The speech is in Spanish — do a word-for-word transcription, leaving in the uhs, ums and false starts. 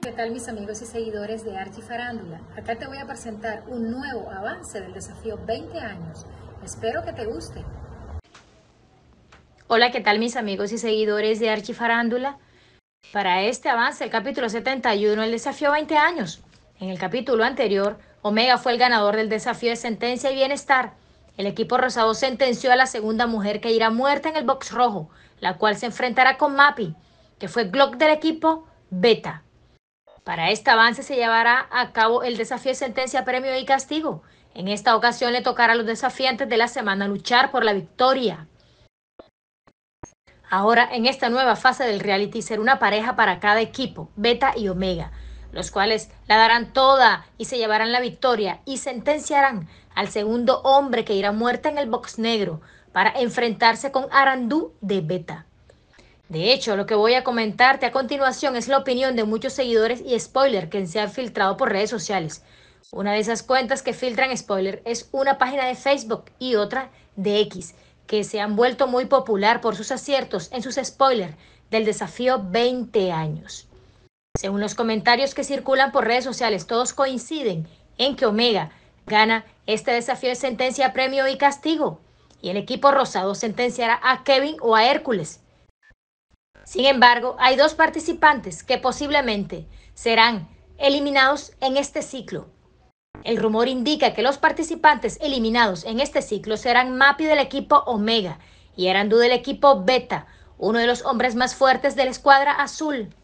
¿Qué tal mis amigos y seguidores de Archifarándula? Acá te voy a presentar un nuevo avance del desafío veinte años. Espero que te guste. Hola, ¿qué tal mis amigos y seguidores de Archifarándula? Para este avance, el capítulo setenta y uno, el desafío veinte años. En el capítulo anterior, Omega fue el ganador del desafío de sentencia y bienestar. El equipo rosado sentenció a la segunda mujer que irá muerta en el box rojo, la cual se enfrentará con Mapi, que fue Glock del equipo Beta. Para este avance se llevará a cabo el desafío de sentencia, premio y castigo. En esta ocasión le tocará a los desafiantes de la semana luchar por la victoria. Ahora, en esta nueva fase del reality, será una pareja para cada equipo, Beta y Omega, los cuales la darán toda y se llevarán la victoria y sentenciarán al segundo hombre que irá muerta en el box negro para enfrentarse con Arandú de Beta. De hecho, lo que voy a comentarte a continuación es la opinión de muchos seguidores y spoiler que se han filtrado por redes sociales. Una de esas cuentas que filtran spoiler es una página de Facebook y otra de X, que se han vuelto muy popular por sus aciertos en sus spoilers del desafío veinte años. Según los comentarios que circulan por redes sociales, todos coinciden en que Omega gana este desafío de sentencia, premio y castigo, y el equipo rosado sentenciará a Kevin o a Hércules. Sin embargo, hay dos participantes que posiblemente serán eliminados en este ciclo. El rumor indica que los participantes eliminados en este ciclo serán Mapi del equipo Omega y Arandú del equipo Beta, uno de los hombres más fuertes de la escuadra azul.